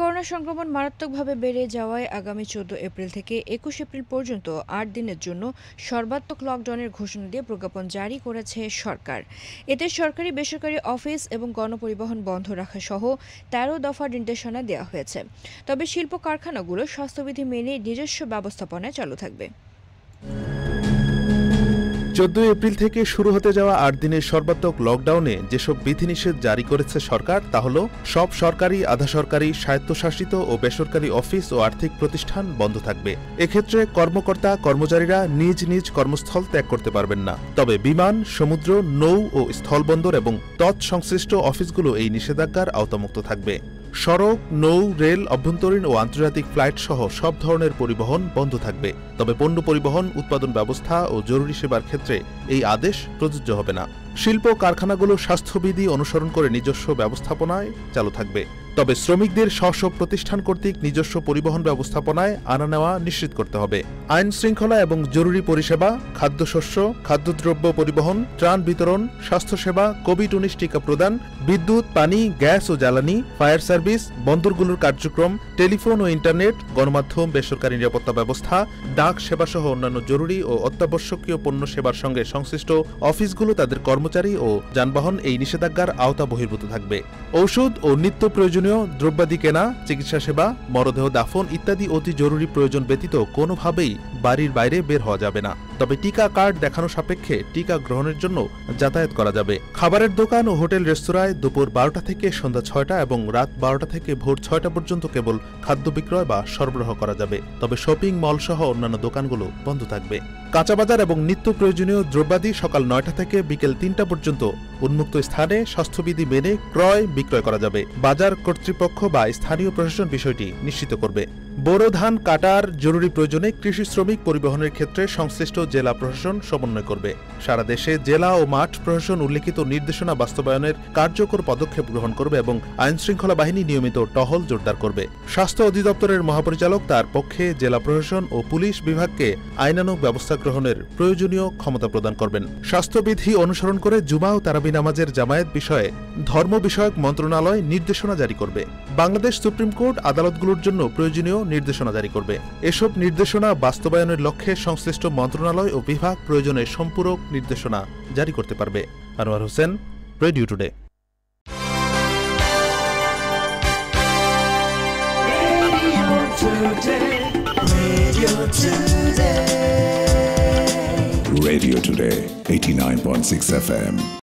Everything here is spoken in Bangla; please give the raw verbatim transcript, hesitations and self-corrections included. করোনা সংক্রমণ মারাত্মকভাবে বেড়ে যাওয়ায় আগামী চৌদ্দ এপ্রিল থেকে একুশ এপ্রিল পর্যন্ত আট দিনের জন্য সর্বাত্মক লকডাউনের ঘোষণা দিয়ে প্রজ্ঞাপন জারি করেছে সরকার। এতে সরকারি বেসরকারি অফিস এবং গণপরিবহন বন্ধ রাখা সহ তেরো দফার নির্দেশনা দেওয়া হয়েছে। তবে শিল্প কারখানাগুলো স্বাস্থ্যবিধি মেনে নিজস্ব ব্যবস্থাপনায় চালু থাকবে। চৌদ্দ এপ্রিল থেকে শুরু হতে যাওয়া আট দিনের সর্বাত্মক লকডাউনে যেসব বিধিনিষেধ জারি করেছে সরকার তা হল সব সরকারি, আধা সরকারি, স্বায়ত্তশাসিত ও বেসরকারি অফিস ও আর্থিক প্রতিষ্ঠান বন্ধ থাকবে। এক্ষেত্রে কর্মকর্তা কর্মচারীরা নিজ নিজ কর্মস্থল ত্যাগ করতে পারবেন না। তবে বিমান, সমুদ্র, নৌ ও স্থলবন্দর এবং তৎসংশ্লিষ্ট অফিসগুলো এই নিষেধাজ্ঞার আওতামুক্ত থাকবে। সড়ক, নৌ, রেল, অভ্যন্তরীণ ও আন্তর্জাতিক ফ্লাইট সহ সব ধরনের পরিবহন বন্ধ থাকবে। তবে পণ্য পরিবহন, উৎপাদন ব্যবস্থা ও জরুরি সেবার ক্ষেত্রে এই আদেশ প্রযোজ্য হবে না। শিল্প কারখানাগুলো স্বাস্থ্যবিধি অনুসরণ করে নিজস্ব ব্যবস্থাপনায় চালু থাকবে। তবে শ্রমিকদের স্ব-স্ব প্রতিষ্ঠান কর্তৃক নিজস্ব পরিবহন ব্যবস্থাপনায় আনা নেওয়া নিশ্চিত করতে হবে। আইন শৃঙ্খলা এবং জরুরি পরিষেবা, খাদ্যশস্য, খাদ্যদ্রব্য পরিবহন, ত্রাণ বিতরণ, স্বাস্থ্যসেবা, কোভিড উনিশ টিকা প্রদান, বিদ্যুৎ, পানি, গ্যাস ও জ্বালানি, ফায়ার সার্ভিস, বন্দরগুলোর কার্যক্রম, টেলিফোন ও ইন্টারনেট, গণমাধ্যম, বেসরকারি নিরাপত্তা ব্যবস্থা, ডাক সেবাসহ অন্যান্য জরুরি ও অত্যাবশ্যকীয় পণ্য সেবার সঙ্গে সংশ্লিষ্ট অফিসগুলো তাদের কর্মচারী ও যানবাহন এই নিষেধাজ্ঞার আওতা বহির্ভূত থাকবে। ঔষধ ও নিত্য প্রয়োজন দ্রব্যাদি কেনা, চিকিৎসা সেবা, মরদেহ দাফন ইত্যাদি অতি জরুরি প্রয়োজন ব্যতীত কোনোভাবেই বাড়ির বাইরে বের হওয়া যাবে না। তবে টিকা কার্ড দেখানো সাপেক্ষে টিকা গ্রহণের জন্য যাতায়াত করা যাবে। খাবারের দোকান ও হোটেল রেস্তোরাঁয় দুপুর বারোটা থেকে সন্ধ্যা ছয়টা এবং রাত বারোটা থেকে ভোর ছয়টা পর্যন্ত কেবল খাদ্য বিক্রয় বা সরবরাহ করা যাবে। তবে শপিং মল সহ অন্যান্য দোকানগুলো বন্ধ থাকবে। কাঁচাবাজার এবং নিত্য প্রয়োজনীয় দ্রব্যাদি সকাল নয়টা থেকে বিকেল তিনটা পর্যন্ত উন্মুক্ত স্থানে স্বাস্থ্যবিধি মেনে ক্রয় বিক্রয় করা যাবে। বাজার কর্তৃপক্ষ বা স্থানীয় প্রশাসন বিষয়টি নিশ্চিত করবে। বোরো ধান কাটার জরুরি প্রয়োজনে কৃষি শ্রমিক পরিবহনের ক্ষেত্রে সংশ্লিষ্ট জেলা প্রশাসন সমন্বয় করবে। সারা দেশে জেলা ও মাঠ প্রশাসন উল্লেখিত নির্দেশনা বাস্তবায়নের কার্যকর পদক্ষেপ গ্রহণ করবে এবং আইন শৃঙ্খলা বাহিনী নিয়মিত টহল জোরদার করবে। স্বাস্থ্য অধিদপ্তরের মহাপরিচালক তার পক্ষে জেলা প্রশাসন ও পুলিশ বিভাগকে আইনানুগ ব্যবস্থা গ্রহণের প্রয়োজনীয় ক্ষমতা প্রদান করবেন। স্বাস্থ্যবিধি অনুসরণ করে জুমা ও তারাবি নামাজের জামায়াত বিষয়ে ধর্ম বিষয়ক মন্ত্রণালয় নির্দেশনা জারি করবে। বাংলাদেশ সুপ্রিম কোর্ট আদালতগুলোর জন্য প্রয়োজনীয় নির্দেশনা জারি করবে। এসব নির্দেশনা বাস্তবায়নের লক্ষ্যে সংশ্লিষ্ট মন্ত্রণালয় ও বিভাগ প্রয়োজনে সম্পূরক নির্দেশনা জারি করতে পারবে। Anwar Hossain, radio today. Radio today, eighty-nine point six F M.